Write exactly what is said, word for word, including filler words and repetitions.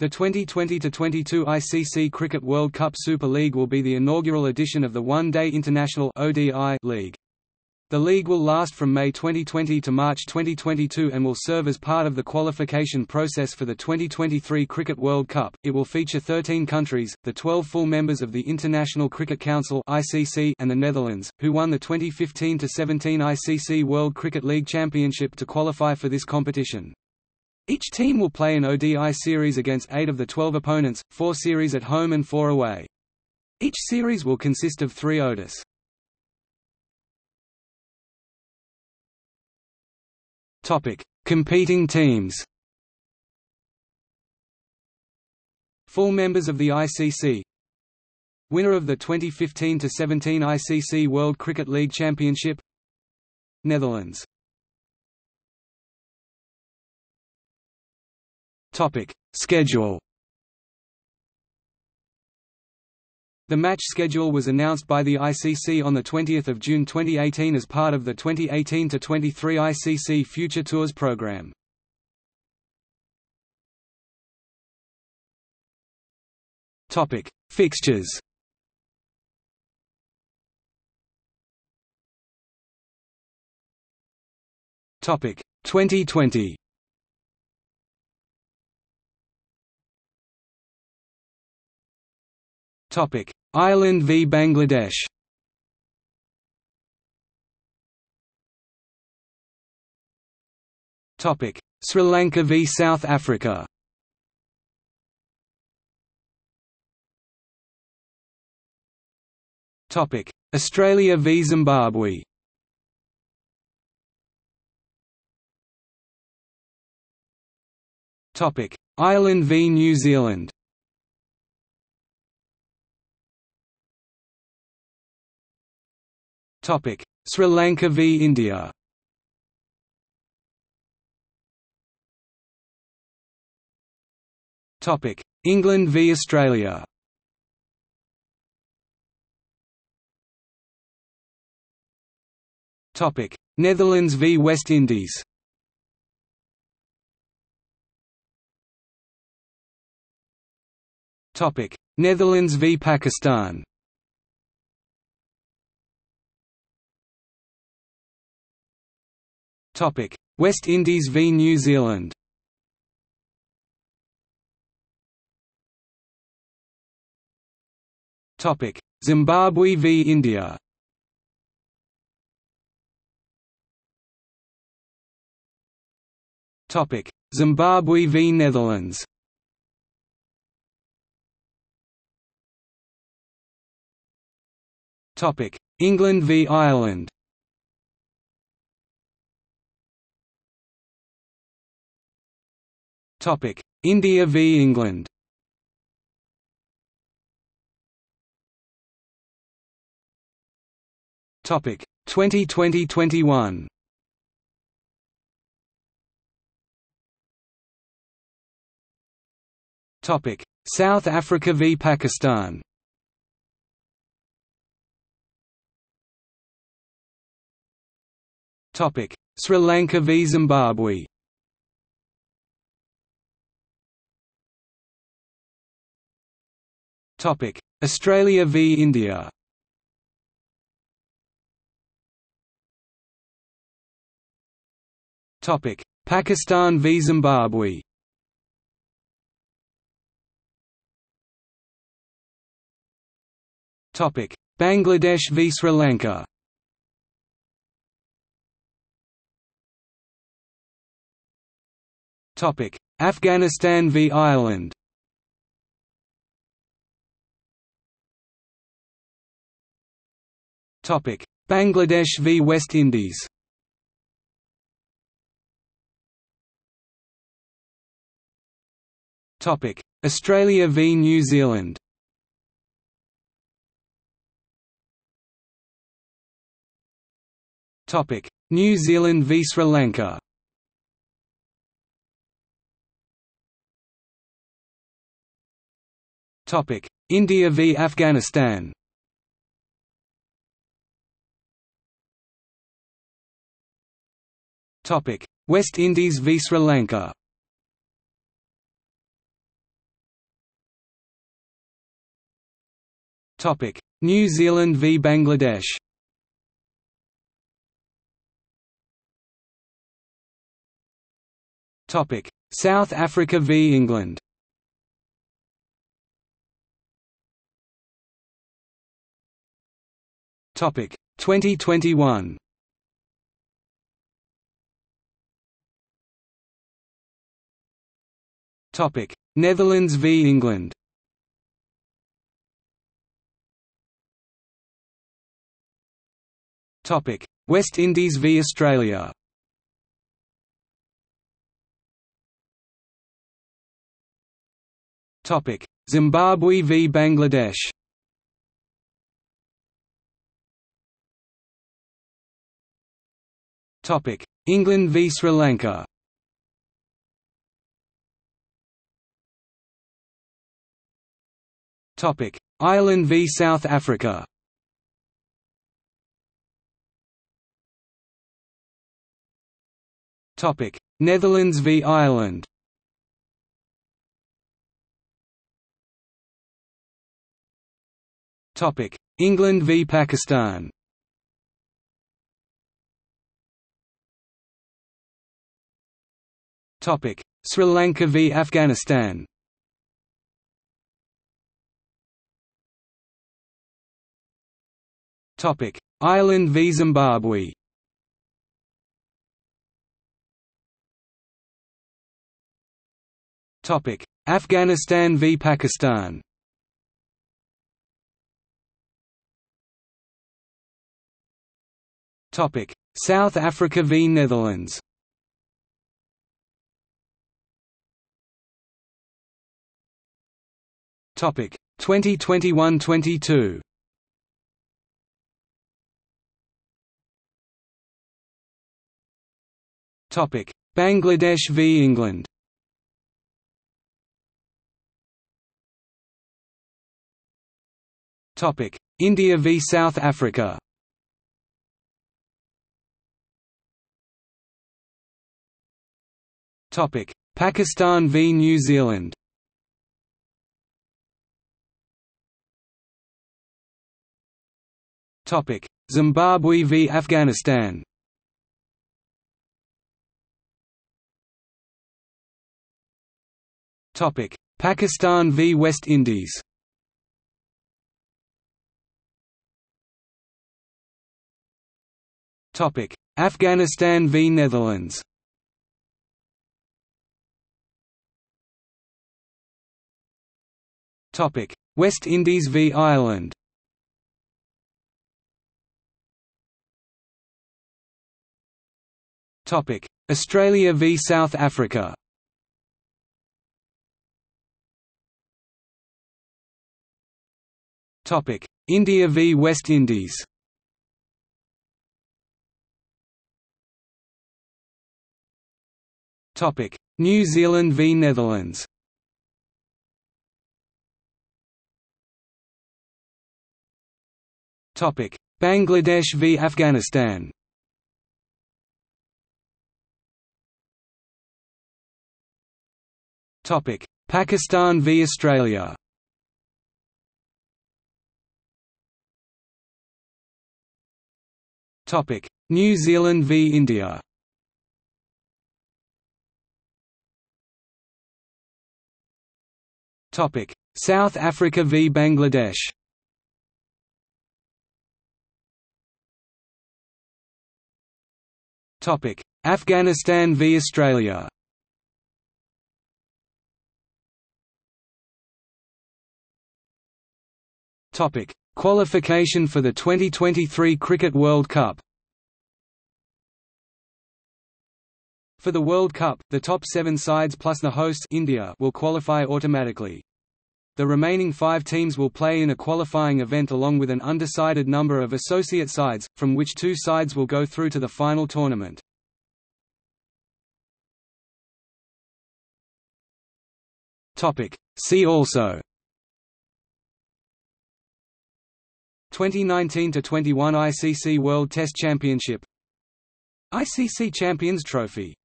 The twenty twenty to twenty-two I C C Cricket World Cup Super League will be the inaugural edition of the One Day International (O D I) League. The league will last from May twenty twenty to March twenty twenty-two and will serve as part of the qualification process for the twenty twenty-three Cricket World Cup. It will feature thirteen countries, the twelve full members of the International Cricket Council (I C C) and the Netherlands, who won the twenty fifteen to seventeen I C C World Cricket League Championship to qualify for this competition. Each team will play an O D I series against eight of the twelve opponents, four series at home and four away. Each series will consist of three O D Is. Topic: Competing teams. Full members of the I C C. Winner of the twenty fifteen to seventeen I C C World Cricket League Championship, Netherlands. Topic: Schedule. The match schedule was announced by the I C C on the twentieth of June twenty eighteen as part of the twenty eighteen to twenty-three I C C Future Tours Program. Topic: Fixtures. Topic: twenty twenty. Topic: Ireland v Bangladesh. Topic: Sri Lanka v South Africa. Topic: Australia v Zimbabwe. Topic: Ireland v New Zealand. Topic: Sri Lanka v India. Topic: England v Australia. Topic: Netherlands v West Indies. Topic: Netherlands v Pakistan. Topic: West Indies v New Zealand. Topic: Zimbabwe v India. Topic: Zimbabwe v Netherlands. Topic: England v Ireland. Topic: India v England. Topic: twenty twenty to twenty-one. Topic: South Africa v Pakistan. Topic: Sri Lanka v Zimbabwe. Topic: Australia v India. Topic: Pakistan v Zimbabwe. Topic: Bangladesh v Sri Lanka. Topic: Afghanistan v Ireland. Topic: Bangladesh v West Indies. Topic: Australia v New Zealand. Topic: New Zealand v Sri Lanka. Topic: India v Afghanistan. Topic: West Indies v Sri Lanka. New Zealand v Bangladesh. South Africa v England. twenty twenty-one. Netherlands v England. West Indies v Australia. Zimbabwe v Bangladesh. England v Sri Lanka. Ireland v South Africa. Netherlands v Ireland. England v Pakistan. Sri Lanka v Afghanistan. Ireland v Zimbabwe. Afghanistan v Pakistan. South Africa v Netherlands. twenty twenty-one twenty-two. Bangladesh v England. India v South Africa. Pakistan v New Zealand. Zimbabwe v Afghanistan. Pakistan v West Indies. Afghanistan v Netherlands. West Indies v Ireland. Australia v South Africa. India v West Indies. New Zealand v Netherlands. Bangladesh v Afghanistan. Pakistan v Australia. New Zealand v India. South Africa v Bangladesh. Afghanistan v Australia. Qualification for the twenty twenty-three Cricket World Cup. For the World Cup, the top seven sides plus the hosts India will qualify automatically. The remaining five teams will play in a qualifying event along with an undecided number of associate sides, from which two sides will go through to the final tournament. See also twenty nineteen to twenty-one I C C World Test Championship, I C C Champions Trophy.